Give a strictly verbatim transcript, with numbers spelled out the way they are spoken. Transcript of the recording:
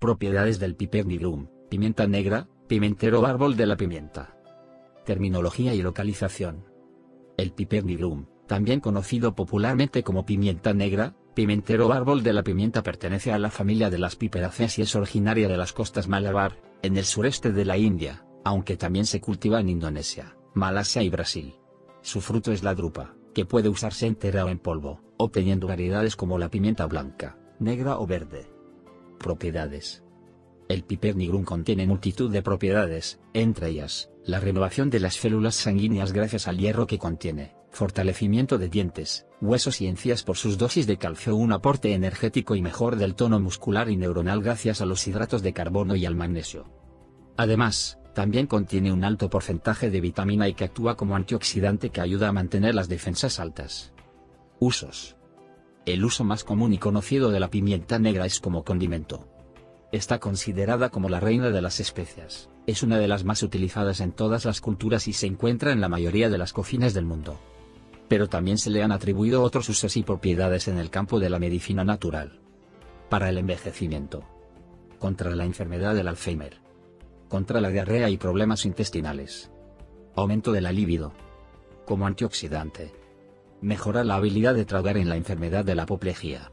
Propiedades del piper nigrum, pimienta negra, pimentero o árbol de la pimienta. Terminología y localización. El piper nigrum, también conocido popularmente como pimienta negra, pimentero o árbol de la pimienta, pertenece a la familia de las piperáceas y es originaria de las costas Malabar, en el sureste de la India, aunque también se cultiva en Indonesia, Malasia y Brasil. Su fruto es la drupa, que puede usarse entera o en polvo, obteniendo variedades como la pimienta blanca, negra o verde. Propiedades. El piper nigrum contiene multitud de propiedades, entre ellas, la renovación de las células sanguíneas gracias al hierro que contiene, fortalecimiento de dientes, huesos y encías por sus dosis de calcio, un aporte energético y mejor del tono muscular y neuronal gracias a los hidratos de carbono y al magnesio. Además, también contiene un alto porcentaje de vitamina E que actúa como antioxidante que ayuda a mantener las defensas altas. Usos. El uso más común y conocido de la pimienta negra es como condimento. Está considerada como la reina de las especias, es una de las más utilizadas en todas las culturas y se encuentra en la mayoría de las cocinas del mundo. Pero también se le han atribuido otros usos y propiedades en el campo de la medicina natural. Para el envejecimiento. Contra la enfermedad del Alzheimer. Contra la diarrea y problemas intestinales. Aumento de la libido. Como antioxidante. Mejora la habilidad de tragar en la enfermedad de la apoplejía.